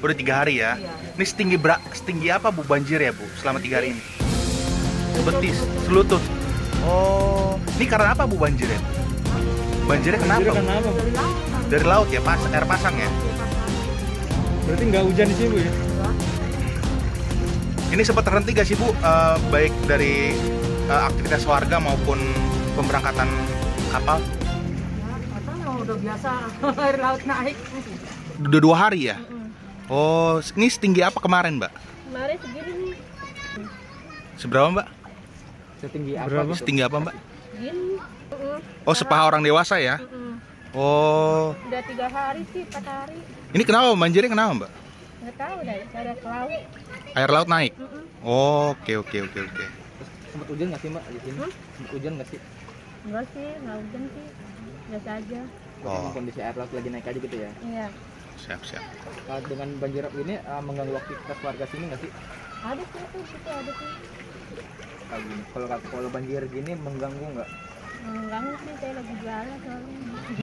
Udah 3 hari ya. Iya. Ini setinggi apa Bu banjir ya Bu selama 3 hari ini? Betis, selutut. Oh, ini karena apa Bu banjir ya? Banjirnya kenapa? Dari laut ya, pas air pasang ya. Berarti nggak hujan di sini Bu ya? Ini sempat terhenti gak sih Bu, baik dari aktivitas warga maupun pemberangkatan kapal? Udah biasa air laut naik. Udah 2 hari ya? Oh, ini setinggi apa kemarin Mbak? Kemarin segini nih. Seberapa Mbak? Setinggi apa? Berapa? Setinggi apa Mbak? Segini. Oh, sepaha orang dewasa ya? Oh. Udah 3 hari sih, 4 hari. Ini kenapa banjirnya kenapa Mbak? Nggak tahu dah, ada ke laut. Air laut naik? Oke. Sempat hujan nggak sih Mbak di sini? Sempat hujan nggak sih? Enggak sih, nggak hujan sih. Biasa aja. Oh. Kondisi air laut lagi naik aja gitu ya? Iya. Siap. Dengan banjir ini mengganggu aktivitas warga sini nggak sih? Ada sih, ada sih. Kalau banjir gini mengganggu nggak? Mengganggu sih, saya lagi jalan soalnya.